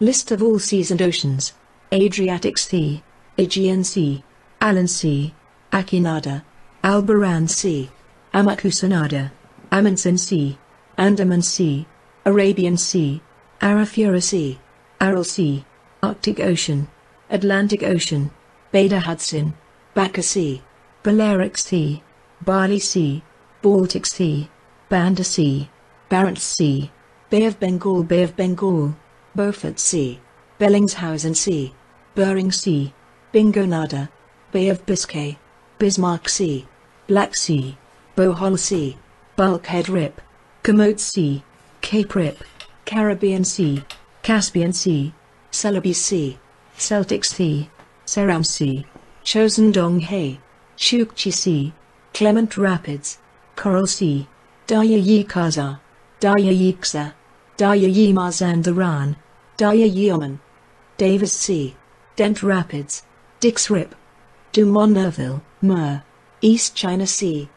List of all seas and oceans. Adriatic Sea, Aegean Sea, Aland Sea, Aki-nada, Barents Sea, Amakusa-nada, Amundsen Sea, Andaman Sea, Arabian Sea, Arafura Sea, Aral Sea, Arctic Ocean, Atlantic Ocean, Baie d'Hudson, Bakor Sea, Balearic Sea, Bali Sea, Baltic Sea, Banda Sea, Barents Sea, Bay of Bengal, Beaufort Sea, Bellingshausen Sea, Barents Sea, Bingo-nada, Bay of Biscay, Bismarck Sea, Black Sea, Bohol Sea, Bulkhead Rip, Camotes Sea, Cape Rip, Caribbean Sea, Caspian Sea, Celebes Sea, Celtic Sea, Ceram Sea, Chosŏndong-hae, Chukchi Sea, Clement Rapids, Coral Sea, Daryā-ye Khazar, Daryā-ye Khazar, Daryā-ye Mazandaran, Daryā-ye Oman, Davis Sea, Dent Rapids, Dix Rip, Dumont-Nerville, Mer, East China Sea,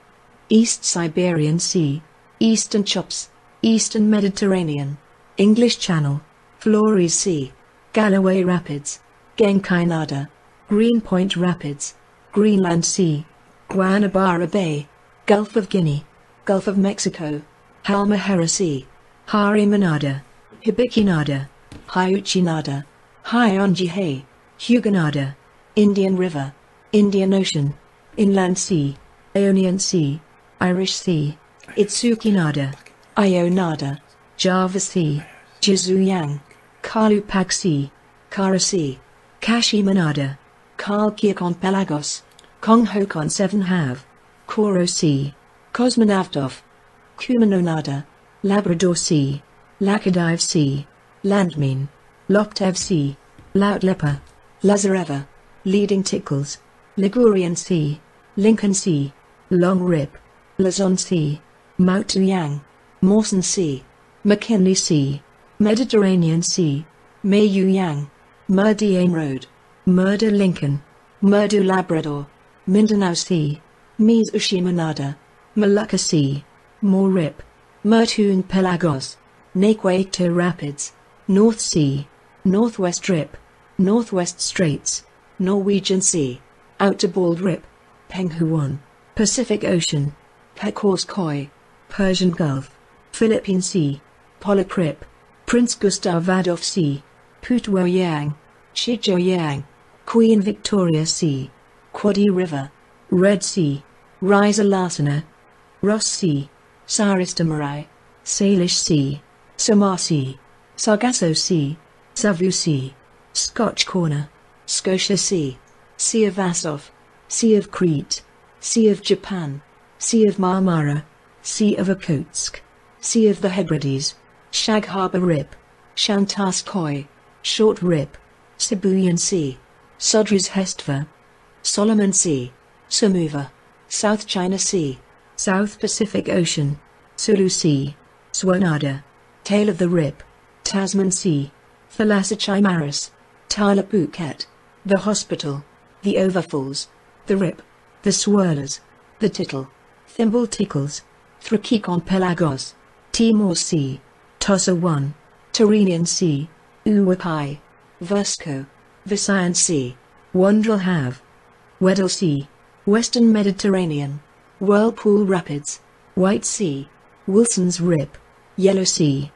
East Siberian Sea, Eastern Chops, Eastern Mediterranean, English Channel, Flores Sea, Galloway Rapids, Genkai-nada, Greenpoint Rapids, Greenland Sea, Guanabara Bay, Gulf of Guinea, Gulf of Mexico, Halmahera Sea, Harimanada, Hibiki-nada, Hyuchi-nada, Hyonji-hae, Hugo-nada, Indian River, Indian Ocean, Inland Sea, Aeonian Sea, Irish Sea, Itsuki-nada, Io-nada, Java Sea, Jizuyang, Kalupak Sea, Kara Sea, Kashima-nada, Kalkiakon Pelagos, Konghokon Seven Have, Koro Sea, Kosmonavtov, Kumano-nada, Labrador Sea, Lakhadive Sea, Landmine, Loptev Sea, Lautlepa, Lazareva, Leading Tickles, Ligurian Sea, Lincoln Sea, Long Rip, Luzon Sea, Mautuyang, Mawson Sea, McKinley Sea, Mediterranean Sea, Maiyuyang, Murdiane Road, Murdo Lincoln, Murdo Labrador, Mindanao Sea, Mizushima-nada, Malacca Sea, More Rip, Mertun Pelagos, Naquato Rapids, North Sea, Northwest Rip, Northwest Straits, Norwegian Sea, Outer Bald Rip, Penghuan, Pacific Ocean, Kakorskoy, Persian Gulf, Philippine Sea, Polyp Rip, Prince Gustavadov Sea, Putuoyang, Chijoyang, Queen Victoria Sea, Quadi River, Red Sea, Risa Larcena, Ross Sea, Saristamarai, Salish Sea, Samar Sea, Sargasso Sea, Savu Sea, Scotch Corner, Scotia Sea, Sea of Azov, Sea of Crete, Sea of Japan, Sea of Marmara, Sea of Okhotsk, Sea of the Hebrides, Shag Harbour Rip, Shantarskoy, Short Rip, Sibuyan Sea, Sodrez Hestva, Solomon Sea, Samuva, South China Sea, South Pacific Ocean, Sulu Sea, Swanada, Tail of the Rip, Tasman Sea, Thalassachimaris, Tala Phuket, The Hospital, The Overfalls, The Rip, The Swirlers, The Tittle, Thimble Tickles, Thrakikon Pelagos, Timor Sea, Tossa 1, Tyrrhenian Sea, Uwakai, Versko, Visayan Sea, Wandrel Have, Weddell Sea, Western Mediterranean, Whirlpool Rapids, White Sea, Wilson's Rip, Yellow Sea,